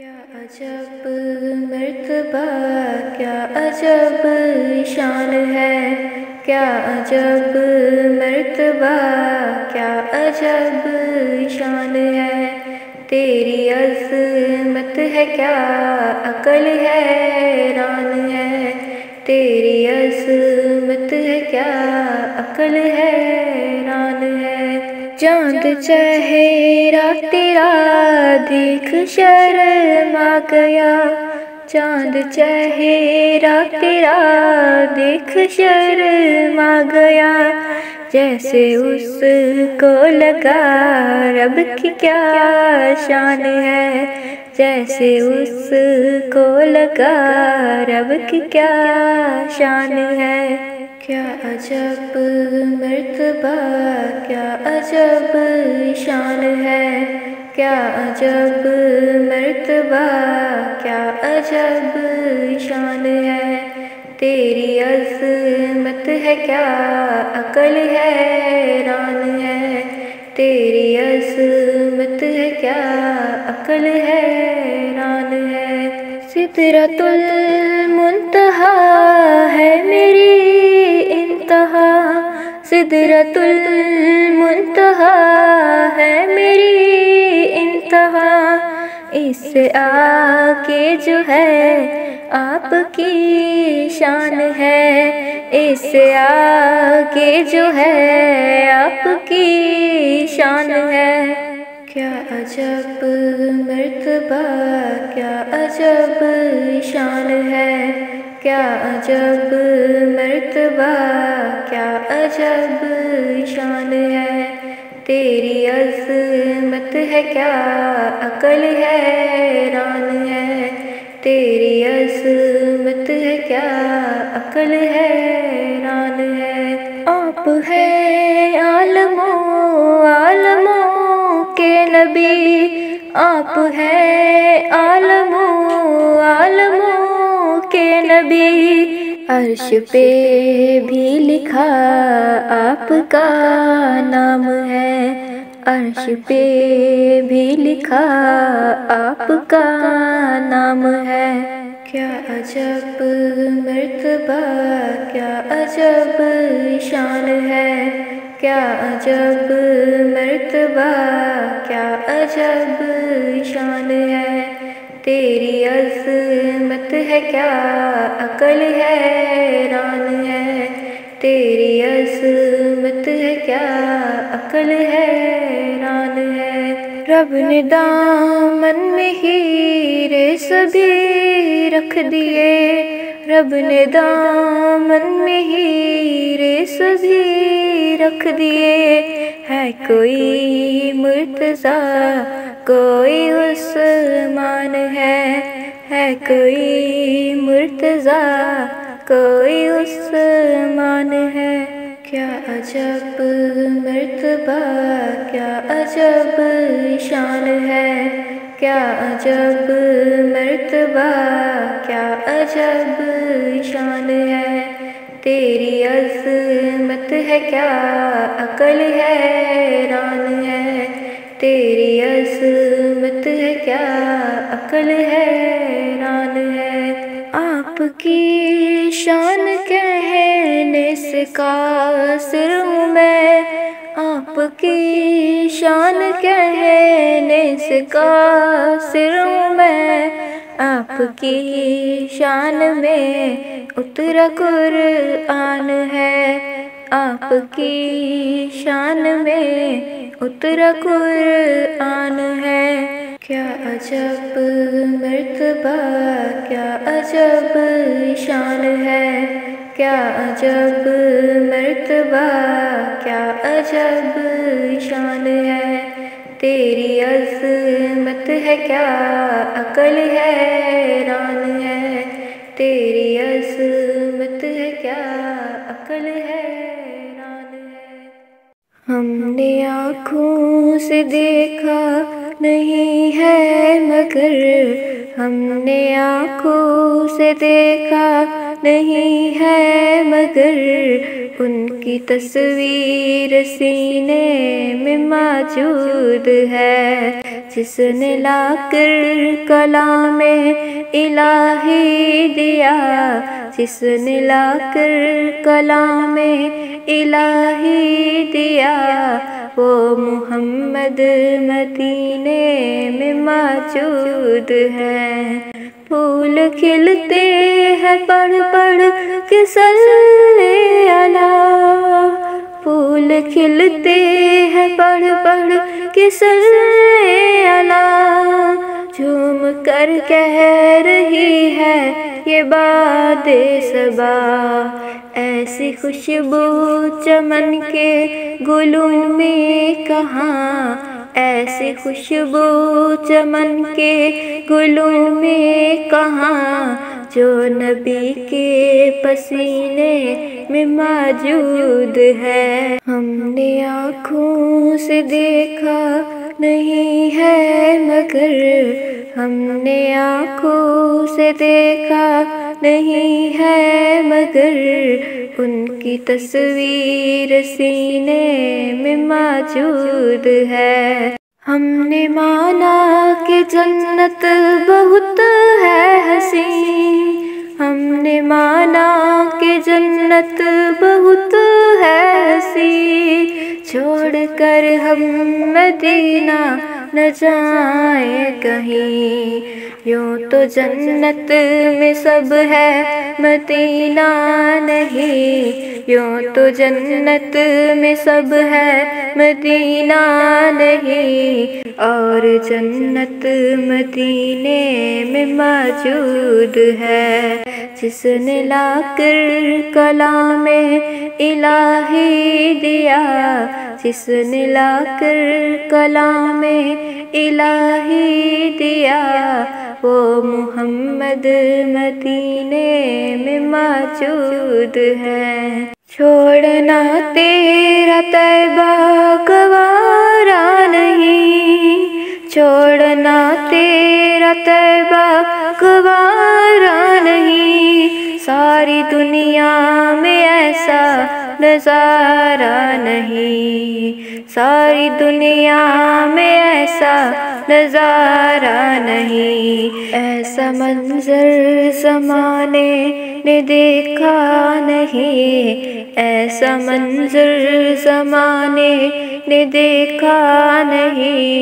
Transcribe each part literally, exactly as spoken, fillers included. क्या अजब मर्तबा, क्या अजब शान है, क्या अजब मर्तबा, क्या अजब शान है। तेरी अज़मत है क्या अकल है हैरान है, तेरी अज़मत है क्या अकल है हैरान है। चाँद चेहरा तेरा देख शर्मा गया, चाँद चेहरा तेरा देख शर्मा गया। जैसे उसको लगा रब की क्या शान है, जैसे उसको लगा रब की क्या शान है। क्या अजब मर्तबा, क्या अजब शान है, क्या अजब मर्तबा, क्या अजब शान है। तेरी अज़मत है क्या अकल है हैरान है, तेरी अज़मत है क्या अकल है हैरान है। सिदरतुल मुंतहा है मेरी इंतहा, सिदरतुल मुंतहा है मेरी इंतहा। इससे आगे जो है आपकी शान है, इससे आगे जो है आपकी शान है। क्या अजब मर्तबा, क्या अजब शान है, क्या अजब मर्तबा, क्या अजब शान है। तेरी अज़मत है क्या अकल है हैरान है, तेरी अज़मत है क्या अकल है हैरान है। आप है आलमो आलमो के नबी, आप है आलमो आलमो के नबी। अर्श पे भी लिखा आपका नाम है, अर्श पे भी लिखा आपका नाम है। क्या अजब मर्तबा, क्या अजब शान है, क्या अजब मर्तबा, क्या अजब शान है। तेरी अज़मत है क्या अकल है हैरान है, तेरी अज़मत है क्या अकल है हैरान है। रब ने दामन में हीरे सभी रख दिए, रब ने दामन में हीरे सभी रख दिए। है कोई मुर्तज़ा कोई उस्मान है, है कोई मुर्तज़ा कोई उस्मान है। क्या अजब मर्तबा, क्या अजब शान है, क्या अजब मर्तबा, क्या अजब शान है। तेरी अज़मत है क्या अकल है हैरान है, तेरी अज़मत है क्या अकल है हैरान है। आपकी शान कहने से कासिर हूँ मैं, आपकी शान कहने से कासिर हूँ मैं। आपकी शान में उतरा कुरआन है, आपकी शान में उतरा कुरआन है। क्या अजब मर्तबा, क्या अजब शान है, क्या अजब मर्तबा, क्या अजब शान है। तेरी अज़मत है क्या अकल है हैरान है, तेरी अज़मत है क्या अकल है। हमने आँखों से देखा नहीं है मगर हमने आँखों से देखा नहीं है मगर उनकी तस्वीर सीने में मौजूद है। जिसने लाकर कलाम इलाही दिया, जिसने लाकर कलाम इलाही दिया, वो मुहम्मद मदीने में मौजूद है। फूल खिलते हैं पढ़ पढ़ के सल्ले अला, फूल खिलते हैं पढ़ पढ़ के सल्ले अला, झूम कर कह रही है ये बादे सबा। ऐसी खुशबू चमन के गुलून में कहाँ, ऐसी खुशबू चमन के गुलून में कहाँ, जो नबी के पसीने में मौजूद है। हमने आँखों से देखा नहीं है मगर, हमने आँखों से देखा नहीं है मगर, उनकी तस्वीर सीने में मौजूद है। हमने माना कि जन्नत बहुत है हसीं, हमने माना कि जन्नत बहुत है हसीं, छोड़ कर हम मदीना न जाए कहीं। यूँ तो जन्नत में सब है मदीना नहीं, यूँ तो जन्नत में सब है मदीना नहीं, और जन्नत मदीने में मौजूद है। जिसने लाकर कलाम इलाही दिया, जिसने लाकर कलाम इलाही दिया, वो मुहम्मद मदीने में मौजूद है। छोड़ना तेरा तैबा गवारा नहीं, छोड़ना तेरा तैबा गवारा नहीं, सारी दुनिया में ऐसा नज़ारा नहीं, सारी दुनिया में ऐसा नज़ारा नहीं, ऐसा मंजर ज़माने ने देखा नहीं, ऐसा मंजर ज़माने ने देखा नहीं,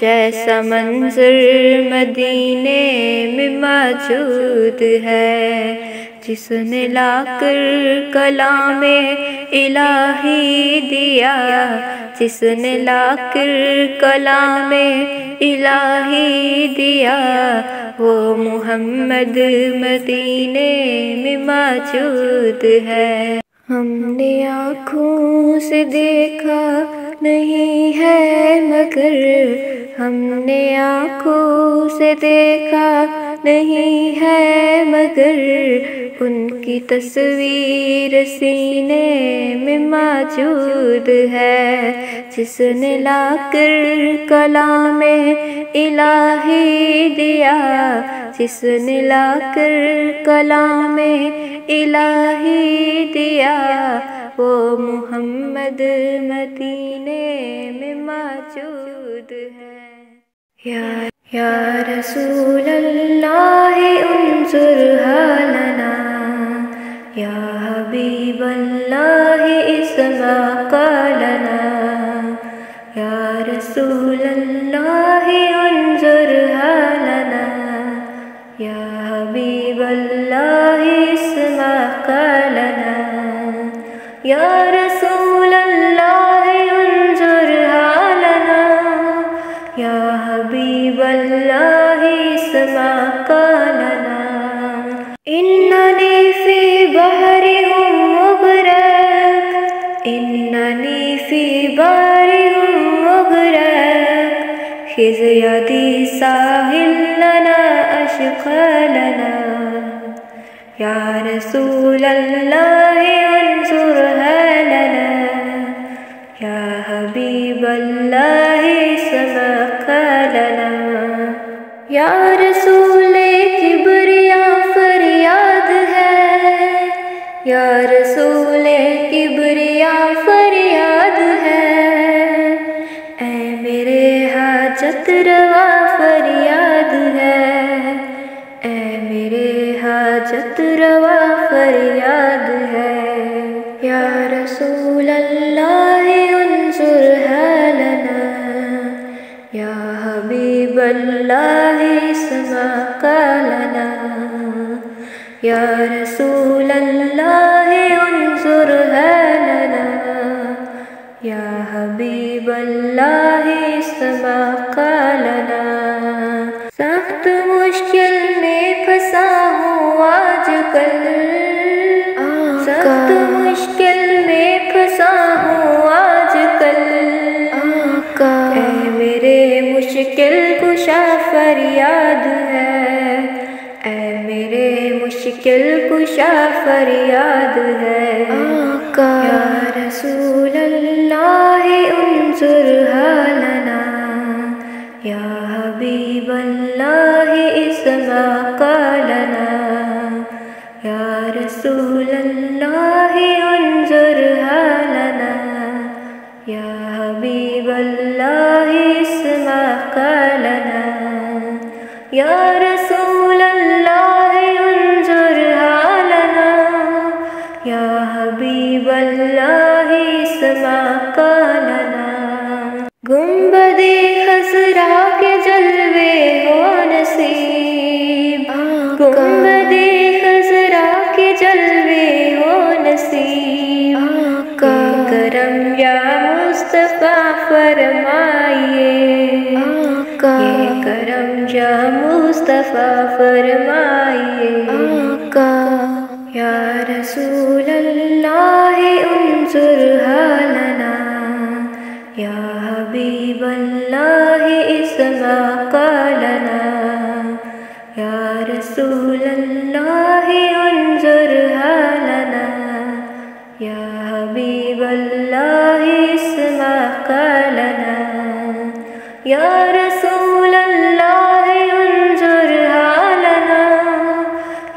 जैसा मंजर मदीने में मौजूद है। जिसने लाकर कलाम इलाही दिया, जिसने लाकर कलाम इलाही दिया, वो मुहम्मद मदीने में मौजूद है। हमने आँखों से देखा नहीं है मगर, हमने आँखों से देखा नहीं है मगर, उनकी तस्वीर सीने में मौजूद है। जिसने लाकर कलाम इलाही दिया, जिसने लाकर कलाम इलाही दिया, वो मुहम्मद मदीने में मौजूद है। यार या रसूल अल्लाह उन्ज़ुर हालना, या हबीब अल्लाह इस्मा क़ालना, या रसूल अल्लाह उन्ज़ुर हालना, या हबीब अल्लाह इस्मा क़ालना, या रसूल अल्लाह उन्ज़ुर हालना, या हबीब अल्लाह इस्मा क़ालना। इन्ननी फ़ी बहरी हूँ मुग़रक़, इन्ननी फ़ी बहरी हूँ मुग़रक़, ख़िज़ यदी साहिल लना अश्क़लना, या रसूल अल्लाह उन्ज़ुर हालना, या हबीब अल्लाह इस्मा क़ालना, या रसूल या रसूले किबरिया फरियाद है, ऐ मेरे हाजत रवा फरियाद है, ऐ मेरे हाजत रवा फरियाद है। या रसूल अल्लाह उन्जुर हालना, या हबीब अल्लाह समा कालना, या रसूल अल्लाह उन्जुर हालना, या हबीब अल्लाह समा कालना। सख्त मुश्किल में फंसा हूँ आजकल, सख्त मुश्किल में फंसा हूँ आजकल, ऐ मेरे मुश्किल कुशा फरियाद है, ऐ मेरे मुश्किल कुशा फरियाद है। आका या रसूल अल्लाह उन्जुर हालना, या हबीब अल्लाह समा कालना, या रसूल अल्लाह उन्जुर हालना, या हबीब अल्लाह समा कालना, या रसूल अल्लाह उन्जुर हालना, या हबीब अल्लाह समा कालना। गुंबदे हजरा के जलवे हो नसीब, गुंबदे हजरा के जलवे हो नसीब, आका करम या मुस्तफ़ा फरमाइए, आका करम या मुस्तफ़ा फरमाइए, आका। या रसूल अल्लाह उन्जुर हालना, या हबीब अल्लाह समा कालना, या रसूल अल्लाह उन्जुर हालना, या हबीब अल्लाह समा कालना, या रसूल अल्लाह उन्जुर हालना,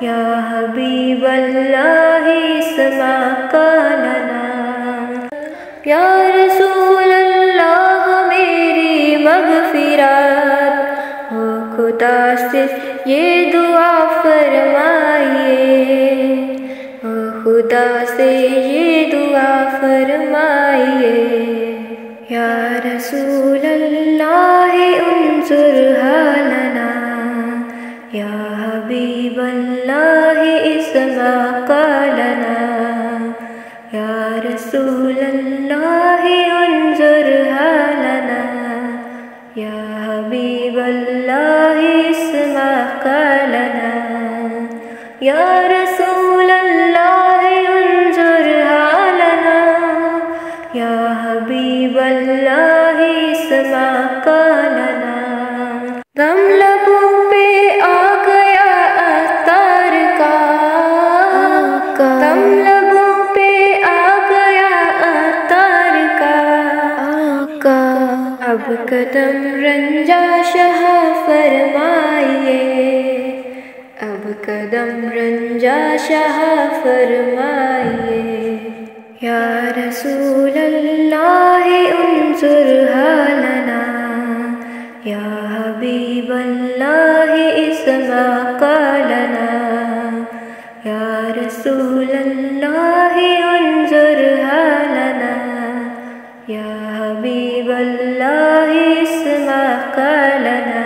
या हबीब अल्लाह समा कालना। या रसूल अल्लाह मेरी मग़फ़िरात हो खुदा से ये दुआ फरमाइए, हो खुदा से ये दुआ फरमाइए। या रसूल अल्लाह उन्जुर हालना, या हबीब अल्लाह समा कालना, या रसूल अल्लाह उन्जुर हालना, या हबीब अल्लाह समा कालना, या रसूल अल्लाह उन्जुर हालना, या हबीब अल्लाह समा कालना। गम लबों पे आ गया अतार का, गम लबों पे आ गया अतार का, अब कदम रंजा शाह फरमाइए, अब कदम रंजा शाह फरमाइए। या रसूल अल्लाह उन्जुर हालना, या हबीब अल्लाह समा कालना, या रसूल अल्लाह उन्जुर हालना, या हबीब अल्लाह समा कालना,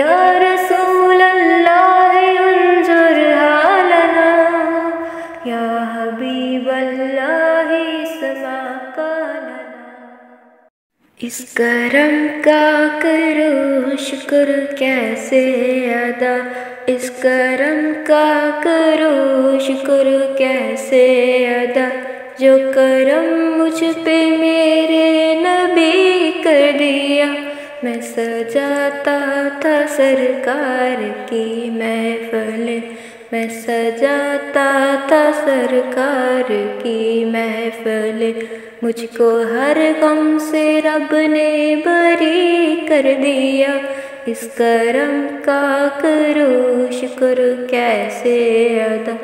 या रसूल अल्लाह उन्जुर हालना, या हबीब अल्लाह समा कालना। इस करम का करो शुक्र कैसे अदा, इस करम का करो शुक्र कैसे अदा, जो करम मुझ पे मेरे नबी कर दिया। मैं सजाता था सरकार की महफल, मैं सजाता था सरकार की महफल, मुझको हर गम से रब ने बरी कर दिया। इस करम का करो शुक्र कैसे अदा,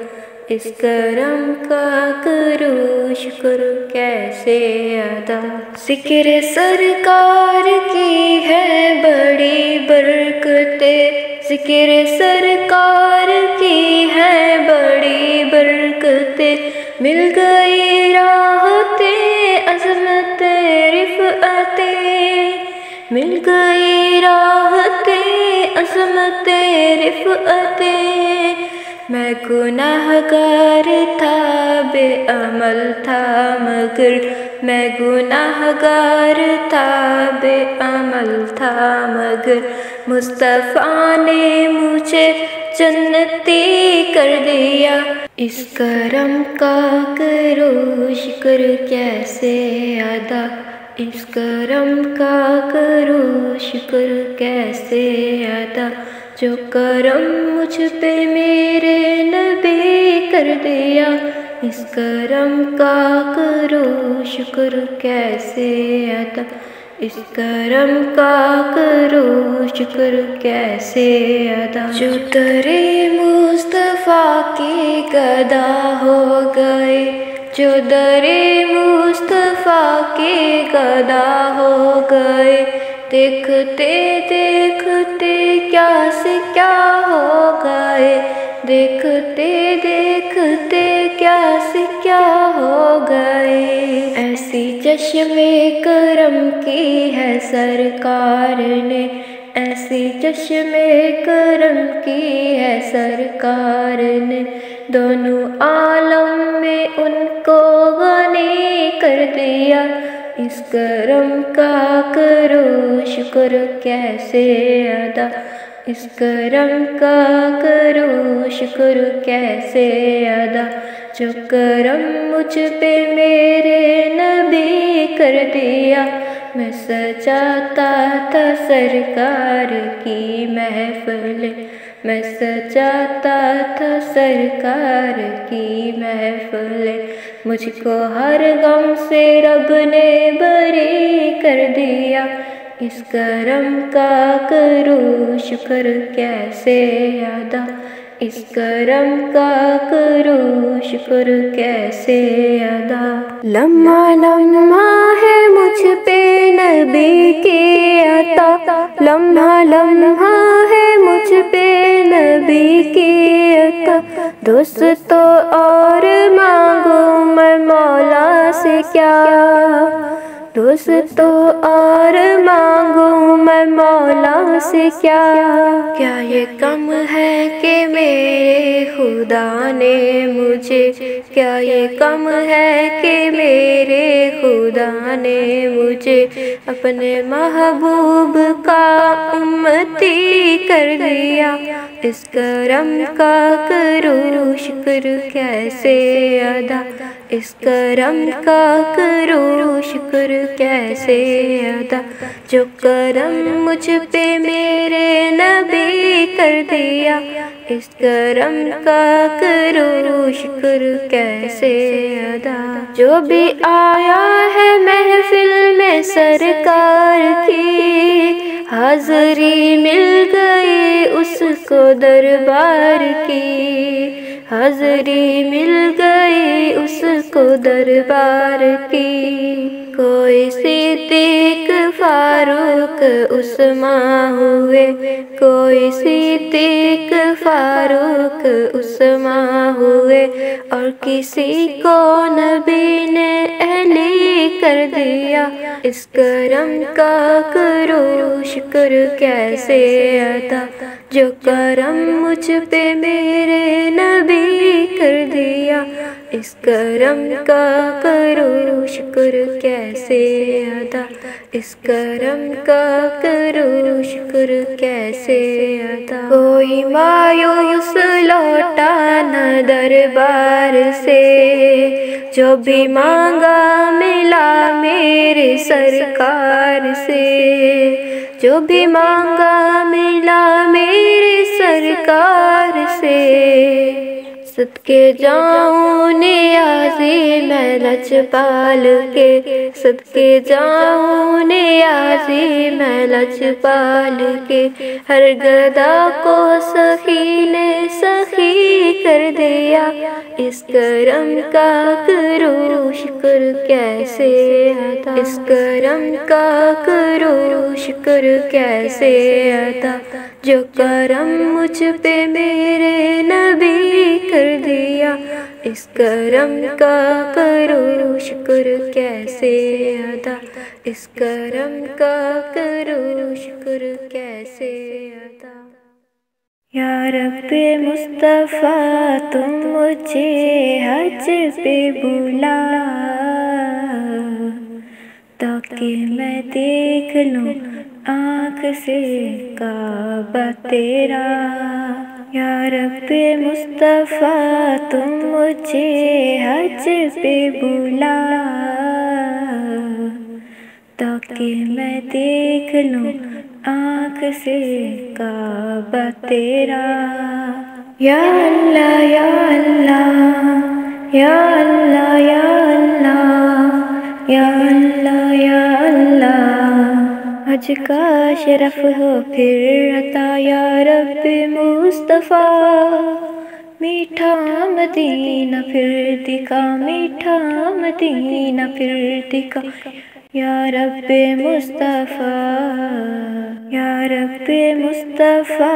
इस करम का करो शुक्र कैसे अदा। जिक्र सरकार की है बड़ी बरकतें, जिक्र सरकार की है बड़ी बरकतें। मिल गई राहतें अज़मतें रिफ़अतें, मिल गई राहतें अज़मतें रिफ़अतें। मैं गुनाहगार था बेअमल था मगर, मैं गुनाहगार था बेअमल था मगर। मुस्तफ़ा ने मुझे जन्नती कर दिया। इस करम का करो शुक्र कैसे अदा, इस करम का करो शुक्र कैसे अदा। जो करम मुझ पे मेरे नबी कर दिया, इस करम का करो शुक्र कैसे अदा। इस करम का करो शुक्र कैसे अदा। जो तेरे मुस्तफ़ा के गदा हो गए, जो तेरे मुस्तफ़ा के गदा हो गए। देखते देखते क्या से क्या हो गए, देखते देखते क्या से क्या हो गए। ऐसी चश्मे करम की है सरकार ने, ऐसी चश्मे करम की है सरकार ने। दोनों आलम में उनको गनी कर दिया। इस करम का करो शुक्र कैसे अदा, इस करम का करो शुक्र कैसे अदा। जो करम मुझ पे मेरे नबी कर दिया। मैं सजाता था सरकार की महफिल, मैं सजाता था सरकार की महफिल। मुझको हर गम से रब ने बरी कर दिया। इस करम का करो शुक्र कैसे अदा, इस करम का करो शुक्र कैसे अदा। लम्हा लम्हा है मुझ पे नबी की अता, लम्हा लम्हा है मुझ पे नबी की अता। दोस्तों और मांगो मैं मौला से क्या, दोस्तों और मांगूं मैं मौला से क्या। क्या ये कम है कि मेरे खुदा ने मुझे, क्या ये कम है कि मेरे खुदा ने मुझे अपने महबूब का उम्मती कर दिया। इस करम का करो शुक्र कैसे अदा, इस करम का करो शुक्र कैसे अदा। जो करम मुझ पे मेरे नबी कर दिया। इस करम का करो शुक्र कैसे अदा। जो भी आया है महफिल में सरकार की, हाज़री मिल गई उसको दरबार की, हाज़री मिल गई उसको दरबार की। कोई सिद्दीक फारूक उस्मान हुए, कोई सिद्दीक फारूक उस्मान हुए। और किसी को नबी ने अली कर दिया। इस करम का करो शुक्र कैसे अदा, जो करम मुझ पे मेरे नबी कर दिया। इस करम का करो शुक्र कैसे अदा, इस करम का करो शुक्र कैसे अदा। कोई मायूस लौटा न दरबार से, जो भी मांगा मिला मेरे सरकार से, जो भी मांगा मिला मेरे सरकार से। सदके जाऊं नियाज़ी मैं लचपाल के, सदके जाऊं नियाज़ी मैं लचपाल के। हर गदा को सखी ने सखी कर दिया, इस करम का करो शुक्र कैसे अदा, इस करम का करो शुक्र कैसे अदा। जो करम मुझ पे मेरे नबी कर दिया, इस करम का करो शुक्र कैसे अदा, इस करम का करो शुक्र कैसे अदा। या रब्बे मुस्तफ़ा तुम मुझे हज पे बुला, ताकि मैं देख लूँ आँख से काबा तेरा। या रब्बे मुस्तफ़ा तुम मुझे हज पे बुला, ताकि मैं देख लूँ आँख से काबा तेरा। या अल्लाह या अल्लाह या अल्लाह या अल्लाह या अल्लाह या अल्लाह, हज का शरफ हो फिर अता। या रब्बे मुस्तफ़ा मीठा मदीना फिर दिखा, मीठा मदीना फिर दिखा। या रब्बे मुस्तफ़ा या रब्बे मुस्तफ़ा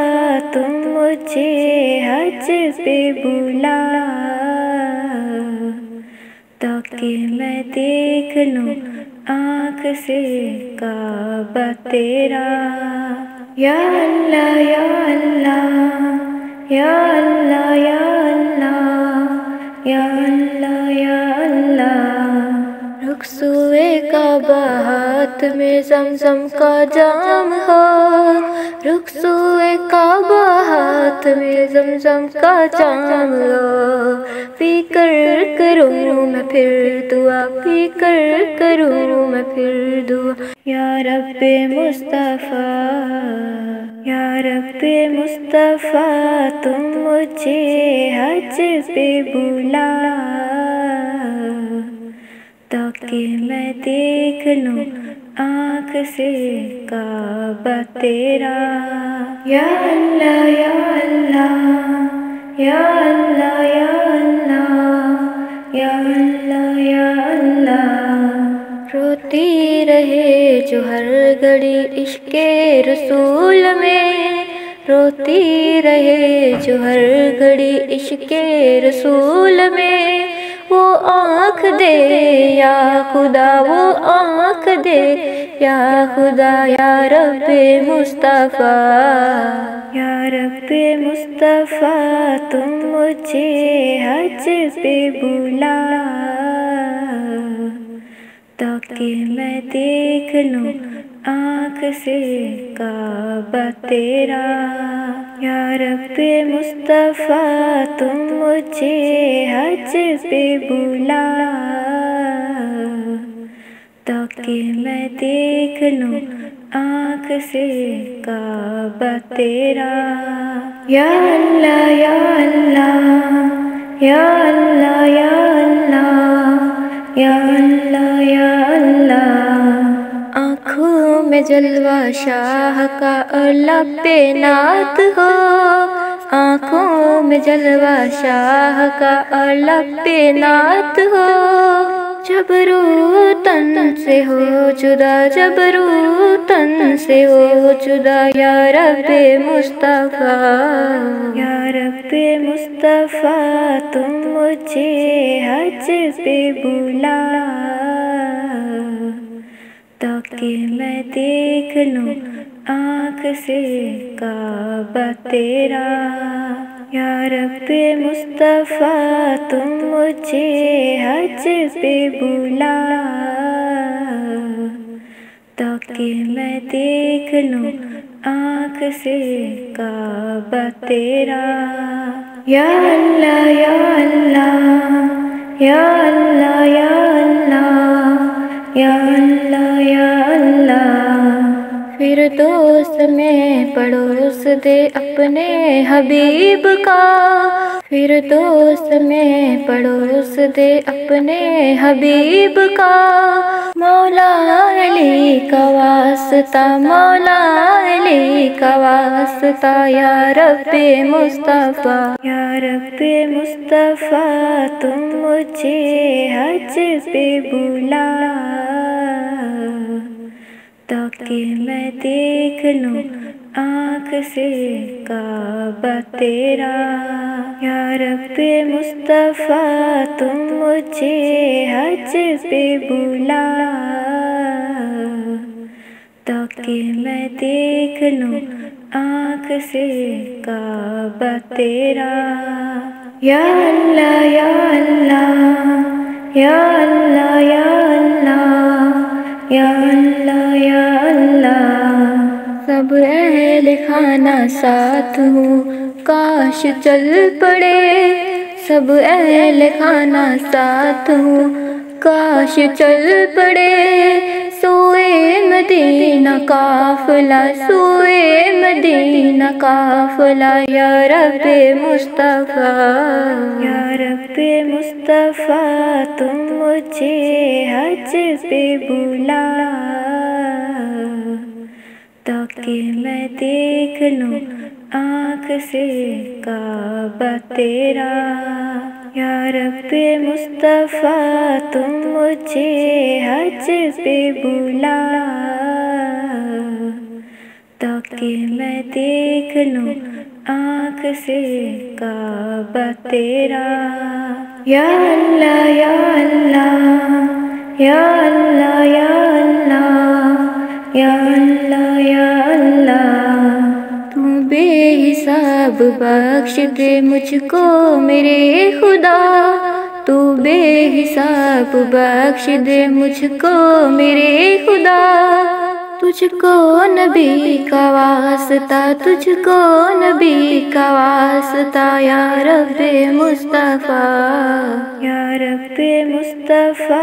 तुम मुझे हज पे बुला, ताकि मैं देख लूँ आँख से काबा तेरा। या अल्लाह या अल्लाह या अल्लाह या अल्लाह या अल्लाह या अल्लाह। रुख़्सुए काबा हाथ में ज़मज़म का जाम हो, रुख़्सुए काबा हाथ में ज़मज़म का जाम हो। पी कर करूँ मैं फिर दुआ, पी कर करूँ मैं फिर दुआ। या रब्बे मुस्तफ़ा या रब्बे मुस्तफ़ा तुम मुझे हज पे बुला, ताकि मैं देख लूँ आँख से काबा तेरा। या अल्लाह या अल्लाह या अल्लाह या अल्लाह या अल्लाह या अल्लाह। रोती रहे जो हर घड़ी इश्के रसूल में, रोती रहे जो हर घड़ी इश्के रसूल में। वो आँख दे या खुदा, वो आँख दे या खुदा। या रब्बे मुस्तफ़ा या रब्बे मुस्तफ़ा तुम मुझे हज पे बुला, ताकि मैं देख लूँ आँख से काबा तेरा। या रब्बे मुस्तफ़ा तुम मुझे हज पे बुला, ताकि मैं देख लूँ आँख से काबा तेरा। या अल्लाह या अल्लाह या अल्लाह या अल्लाह या अल्लाह या अल्लाह। आँखों में जलवा शाह का अल्लाह पे नात हो, आँखों में जलवा शाह का अल्लाह पे नात हो। जबरू तन से हो जुदा, जबरू तन से हो जुदा। या रब्बे मुस्तफ़ा या रब्बे मुस्तफ़ा तुम मुझे हज पे बुला, ताकि मैं देख लूँ आँख से काबा तेरा। या रब्बे मुस्तफ़ा तुम मुझे हज पे बुला, ताकि मैं देख लूँ आँख से काबा तेरा। या अल्लाह या अल्लाह या अल्लाह या अल्लाह या अल्लाह या अल्लाह। फिरदौस में पड़ोस दे अपने हबीब का, फिरदौस में पड़ोस दे अपने हबीब का। मौला अली का वास्ता, मौला अली का वास्ता, या रब्बे मुस्तफ़ा, या रब्बे मुस्तफ़ा, तुम मुझे हज पे बुला ताकि मैं देख लूँ आँख से काबा तेरा। या रब्बे मुस्तफ़ा, तुम मुझे हज पे बुला ताकि मैं देख लूँ आँख से काबा तेरा। या अल्लाह या अल्लाह, या अल्लाह या अल्लाह, या अल्लाह या अल्लाह। सब अहल खाना साथ हूँ काश चल पड़े, सब अहल खाना साथ हूँ काश चल पड़े। सोए मदीना काफिला, सोए मदीना काफिला, या रब्बे मुस्तफ़ा, या रब्बे मुस्तफ़ा, तुम मुझे हज पे बुला ताकि मैं देख लूँ आँख से काबा तेरा। या रब्बे मुस्तफ़ा, तुम मुझे हज पे बुला ताकि मैं देख लूँ आँख से काबा तेरा। या अल्लाह या अल्लाह, या अल्लाह या अल्लाह, या अल्लाह या अल्लाह। तू बेहिसाब बख्श दे मुझको मेरे खुदा, तू बेहिसाब बख्श दे मुझको मेरे खुदा। तुझको नबी का वास्ता, तुझको नबी का वास्ता, या रब्बे मुस्तफ़ा, या रब्बे मुस्तफ़ा,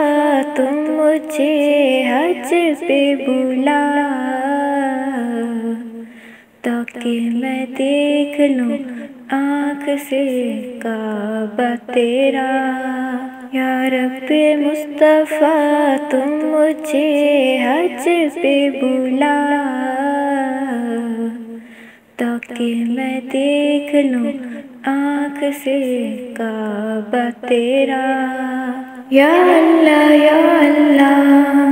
तुम मुझे हज पे बुला ताकि मैं देख लूँ आँख से काबा तेरा। या रब्बे मुस्तफ़ा, तुम मुझे हज पे बुला ताकि मैं देख लूँ आँख से काबा तेरा। या अल्लाह या अल्लाह,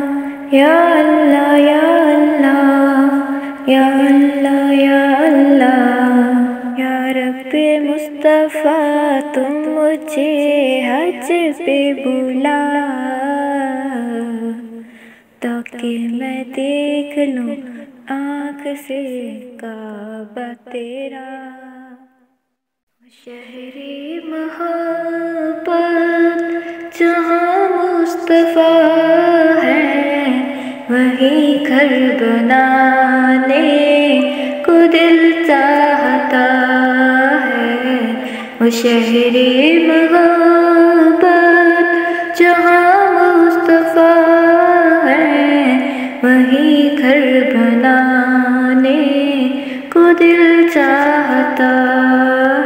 या अल्लाह या अल्लाह, या अल्लाह या अल्लाह। या रब्बे मुस्तफ़ा, तुम मुझे हज पे बुला ताकि मैं देख लूँ आँख से काबा तेरा। शहरे महाबत जहाँ मुस्तफ़ा है वहीं घर बनाने को दिल चाहता है। वो शहरे महाबत जहाँ मुस्तफ़ा है वहीं घर बनाने को दिल चाहता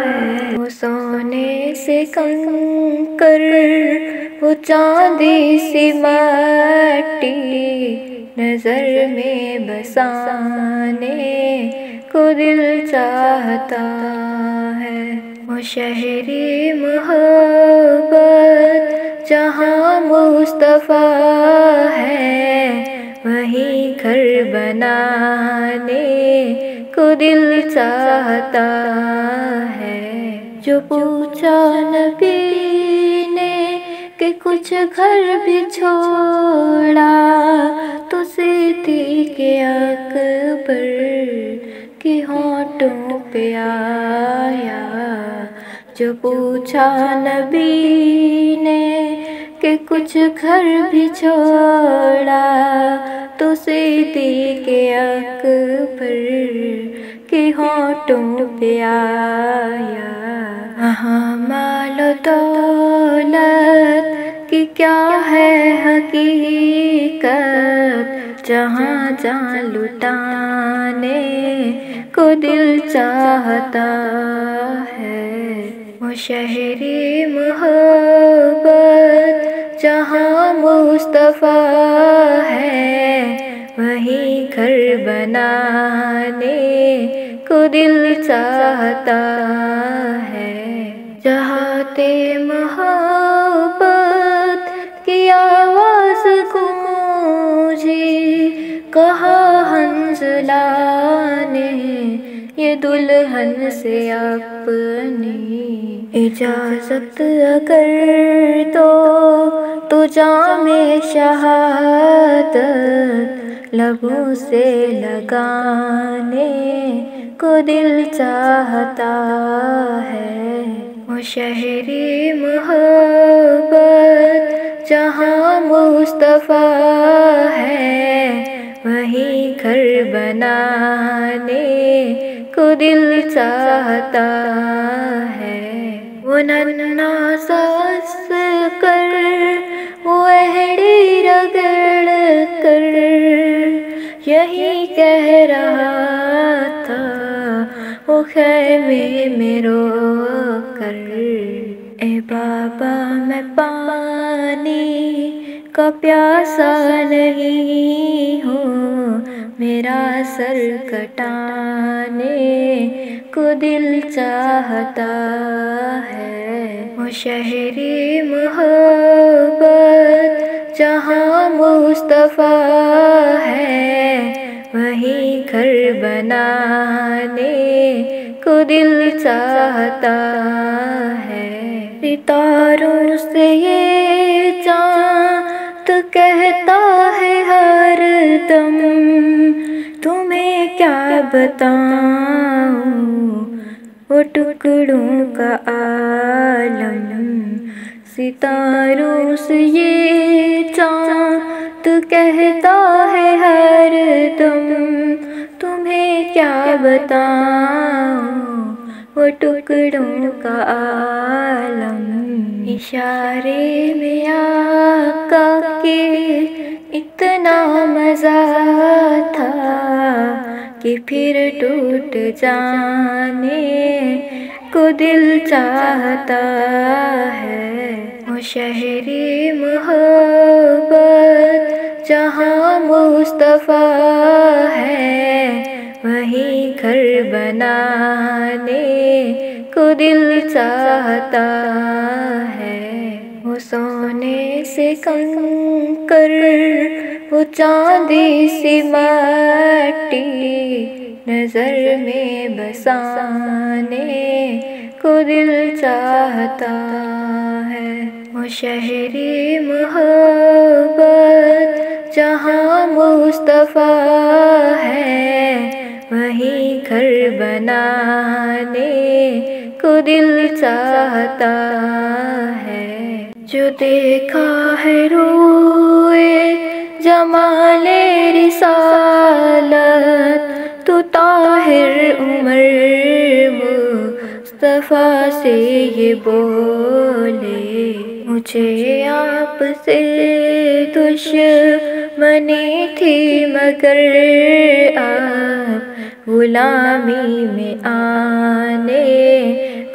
है। वो सोने से कंकर, वो चांदी सी माटी, नज़र में बसाने को दिल चाहता है। वो शहरे मोहब्बत जहाँ मुस्तफ़ा है वहीं घर बनाने को दिल चाहता है। जो पूछा नबी ने कि कुछ घर भी छोड़ा तो सिद्दी के अकबर के होंठों पे आया। जो पूछा नबी ने कि कुछ घर भी छोड़ा तो सिद्दी के अकबर के होंठों पे आया। हाँ माल दौलत की क्या है हकीकत, जहाँ जहाँ लुटाने को दिल चाहता है, वो शहरी मोहब्बत जहाँ मुस्तफ़ा है, वहीं घर बनाने को दिल चाहता है। चाहते मोहब्बत की आवाज़ को मुझे कहा हंसला ने, ये दुल्हन से अपनी इजाज़त अगर तो तो जामे शहादत लबों से लगाने को दिल चाहता है। वो शहरी मोहब्बत जहाँ मुस्तफ़ा है, वहीं घर बनाने को दिल चाहता है। वो नन्ना सास कर, वो अहड़ी रगड़ कर यही कह रहा था, वो खैमे में रो कर। ए बाबा मैं पानी का प्यासा नहीं हूँ, मेरा सर कटाने को दिल चाहता है। वो शहरी मोहब्बत जहाँ मुस्तफ़ा है, वहीं घर बनाने को दिल चाहता है। सितारों से ये चाँद कहता है हर दम, तुम्हें क्या बताऊं वो टुकड़ों का आलम। सितारों से ये चाँद कहता है हर दम, तुम्हें क्या बताऊं वो टुकड़ों का आलम। इशारे में आका के इतना मज़ा था कि फिर टूट जाने को दिल चाहता है। वो शहरी मोहब्बत जहाँ मुस्तफ़ा है, वहीं घर बनाने को दिल चाहता है। वो सोने से कंकर, वो चांदी सी माटी नज़र में बसाने को दिल चाहता है। वो शहरी मोहब्बत जहाँ मुस्तफ़ा है, वहीं घर बनाने को दिल चाहता है। जो देखा है रोए जमाले रिसालत, तो ताहिर उमर मुस्तफ़ा से ये बोले, मुझे आपसे दुश्मनी थी मगर आप गुलामी में आने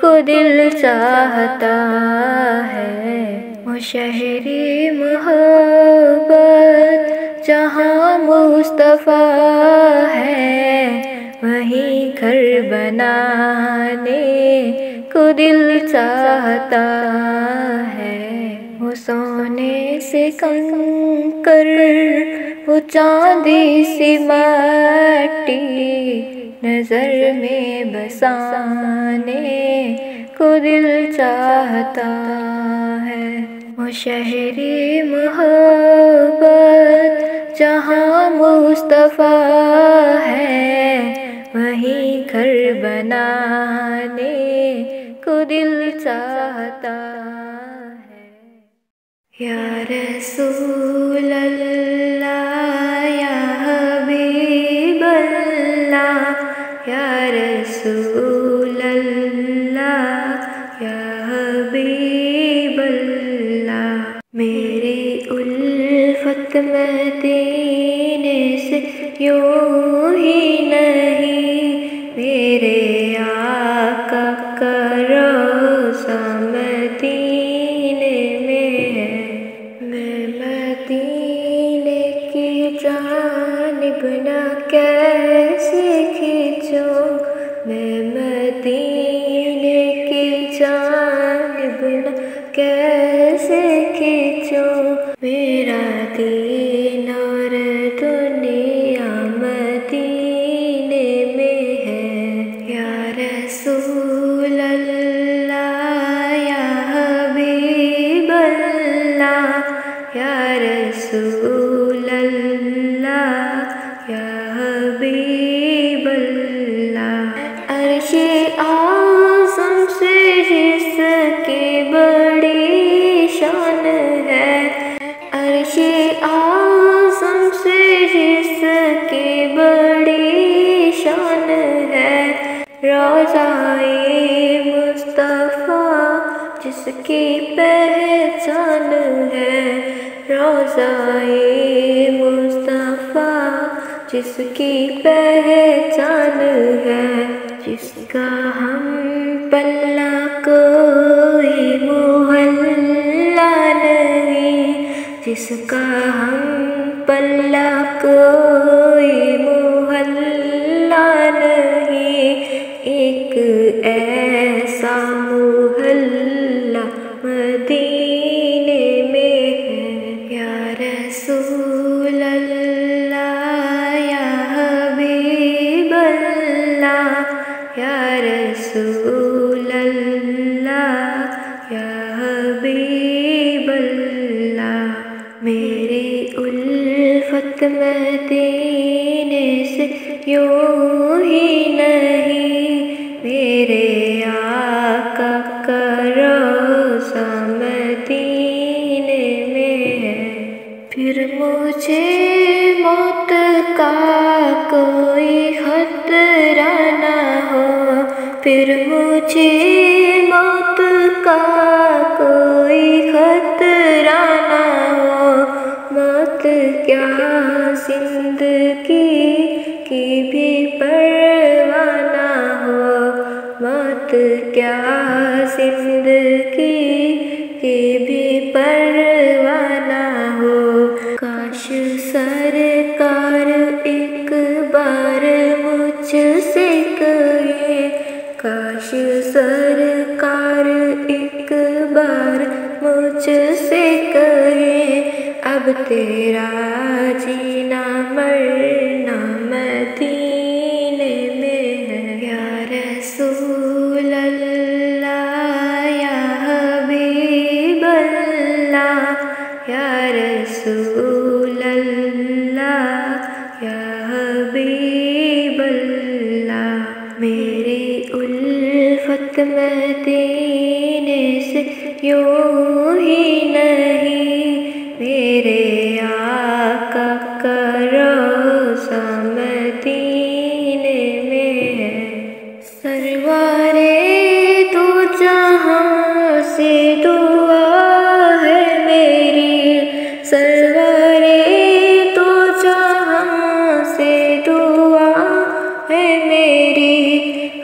को दिल चाहता है। वो शहरी मोहब्बत जहाँ मुस्तफ़ा है, वहीं घर बनाने को दिल चाहता है। वो सोने से कंकर, वो चांदी सी माटी नज़र में बसाने को दिल चाहता है। वो शहरी मोहब्बत जहाँ मुस्तफ़ा है, वहीं घर बनाने को दिल चाहता है। या रसूल अल्लाह, या हबीब अल्लाह, या रसूल अल्लाह, या हबीब अल्लाह, मेरी उल्फत मदीने से खींचो मेरा दीन और दुनिया मदीने में है। या रसूल अल्लाह या हबीब अल्लाह, या रसूल अल्लाह या हबीब अल्लाह। अर्शे आज़म से जिसकी बड़ी शान है, अर्शे आज़म से जिसकी बड़ी शान है। रोज़ाए मुस्तफ़ा जिसकी पहचान है, रोज़ाए मुस्तफ़ा जिसकी पहचान है। जिसका हम पल्ला कोई मोहल्ला नहीं, जिसका हम पल्ला कोई मोहल्ला नहीं। एक ऐसा मोहल्ला मदीने में है। या रसूल अल्लाह या हबीब अल्लाह, या रसूल अल्लाह या हबीब अल्लाह। मेरी उल्फत मदीने से यूं ही नहीं, मेरे आका का रोज़ा मदीने में है। फिर मुझे मौत का कोई खतरा ना हो, फिर मुझे मौत का कोई खतरा ना हो। मौत क्या जिंदगी की भी परवाह ना हो, मौत क्या जिंदगी की भी परवाह ना हो। काश सरकार एक बार मुझसे कहे, काश सरकार एक बार मुझसे कहे, अब तेरा जीना मरना मदीने में है। या रसूल अल्लाह या हबीब अल्लाह, या रसूल अल्लाह या हबीब अल्लाह। मेरी उल्फत मदीने से यूं ही नहीं, मेरे आका का रोज़ा मदीने में है। सरवारे दो जहां से दुआ है मेरी, सरवरे तो जहां से दुआ है मेरी।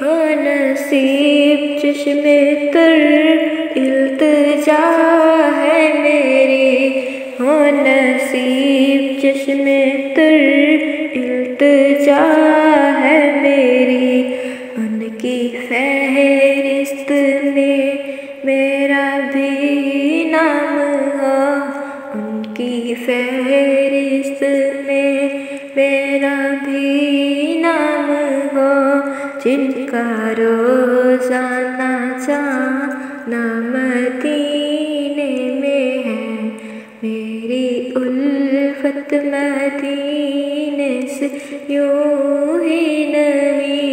हाँ नसीब चश्मे तर इल्तिजा है मेरी, हाँ नसीब चश्मे तर इल्तिजा है मेरी। उनकी फहरिस्त में मेरा भी नाम हो, उनकी फहरिस्त में मेरा भी नाम हो। जिनका रोज़ा ना जाना मदीने में है, मेरी उल्फत मदीने से यूं ही नहीं,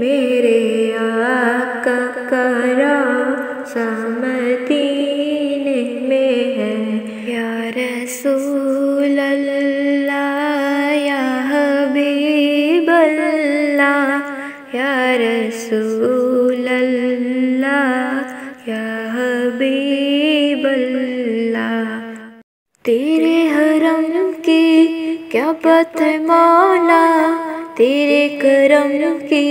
मेरे आका का रोज़ा मदीने में है। या रसूल अल्लाह या हबीब अल्लाह, या रसूल अल्लाह या हबीब अल्लाह। तेरे हरम की क्या बात है मौला, तेरे करम की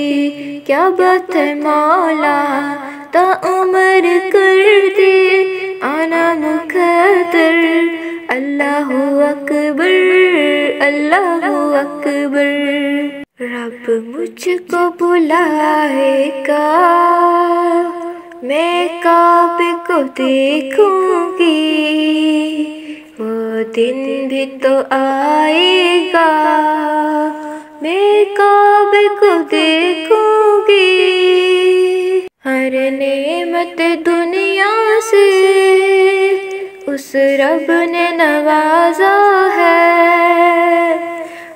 क्या बात है मौला। ता उमर कर दे आना मुकद्दर, अल्लाह अकबर अल्लाह अकबर। रब मुझको बुलाएगा, मैं काबे को देखूंगी, वो दिन भी तो आएगा, मैं काबे को देखूंगी। हर नेमत दुनिया से उस रब ने नवाजा है,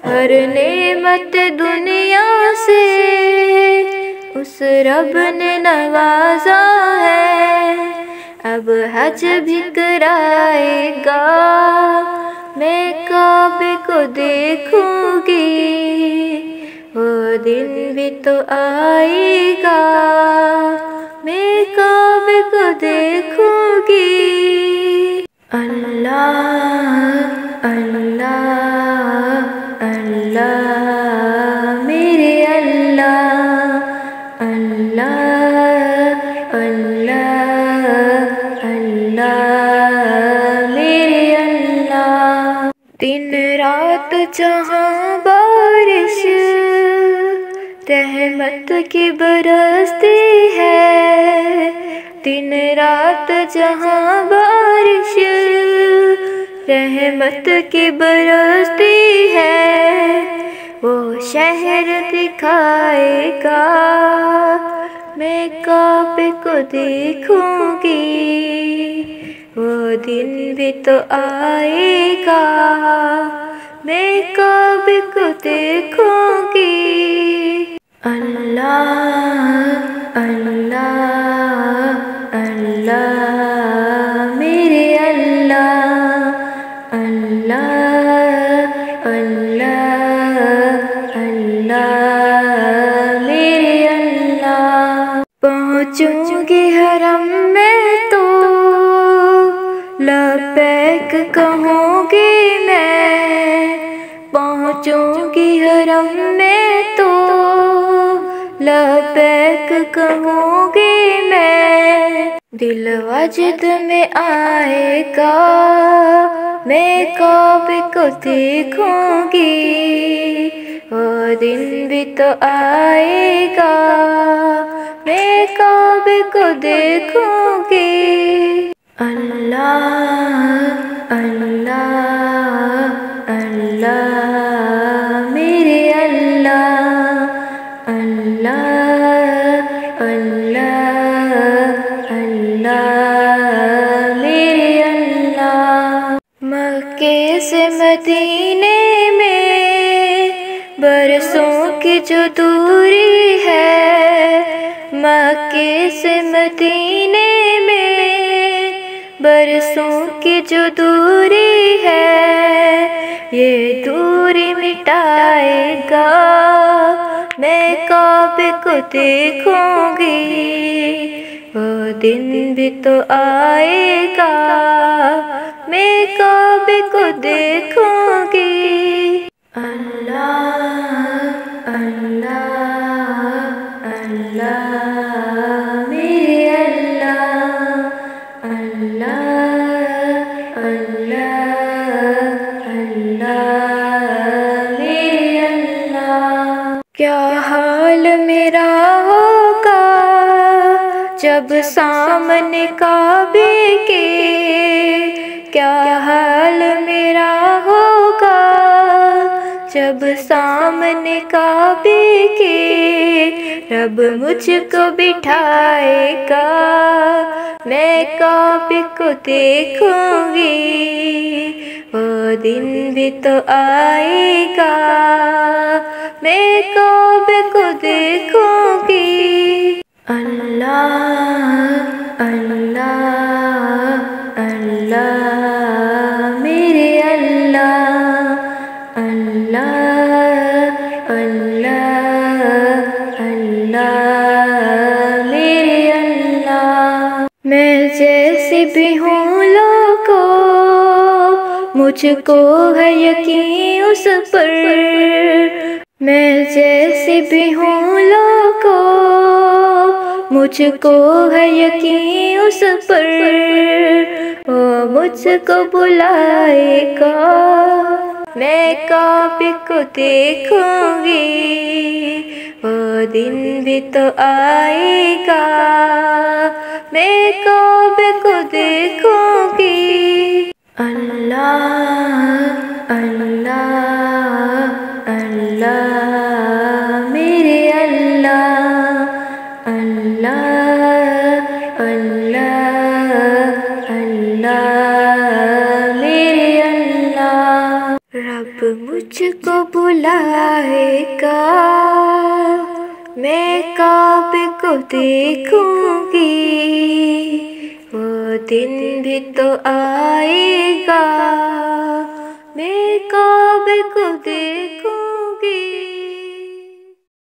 हर नेमत दुनिया से उस रब ने नवाजा है। अब हज भी कराएगा, मैं काबे को देखूंगी, वो दिन भी तो आएगा, मैं काबे को देखूंगी। अल्लाह अल्लाह अल्लाह मेरे अल्लाह, अल्लाह अल्लाह मेरे अल्लाह। दिन रात जहाँ बारिश रहमत की बरसती है, दिन रात जहाँ बारिश रहमत की बरसती है, वो शहर दिखाएगा, मैं काबे को देखूंगी, वो दिन भी तो आएगा, मैं काबे को देखूंगी। अल्लाह अल्लाह अल्लाह मेरे अल्लाह, अल्लाह अल्लाह अल्लाह मेरे अल्लाह। पहुँचूंगी हरम में तो लबैक कहूँगी, मैं पहुँचूँगी हरम में तो लबैक कहूँगी मैं। दिल वजद में आएगा, मैं काबे को देखूँगी, वो दिन भी तो आएगा, मैं काबे को देखूँगी। अल्लाह अल्लाह अल्लाह मेरे अल्लाह, अल्लाह अल्लाह अल्लाह मेरे अल्लाह। मक्के से मदीने में बरसों की जो दूरी है, मक्के से मदीने बरसों की जो दूरी है, ये दूरी मिटाएगा, मैं काबे को देखूंगी, वो दिन भी तो आएगा, मैं काबे को देखूंगी। अल्लाह अल्लाह अल्लाह मेरे अल्लाह, अल्लाह अल्लाह अल्लाह मेरे अल्लाह। क्या हाल मेरा होगा जब सामने काबे के, क्या हाल मेरा होगा जब सामने काबे के, रब मुझको बिठाएगा, मैं काबे को देखूंगी, वो दिन भी तो आएगा, मैं काबे को देखूंगी। अल्लाह अल्लाह अल्लाह मेरे अल्लाह, अल्लाह अल्लाह अल्लाह मेरे अल्लाह। मैं जैसी भी हूँ लोगों, मुझको है यकीन उस पर, मैं जैसी भी हूँ लोगों, मुझको है यकीन उस पर, वो मुझको बुलाएगा, मैं काबे को देखूंगी, वो दिन भी तो आएगा, मैं काबे को देखोगी। अल्लाह अल्लाह अल्लाह मेरे अल्लाह, अल्लाह अल्लाह अल्लाह मेरे अल्लाह। रब मुझको बुलाएगा, मैं काबे को देखूंगी। वो दिन भी तो आएगा, मैं काबे को देखूंगी।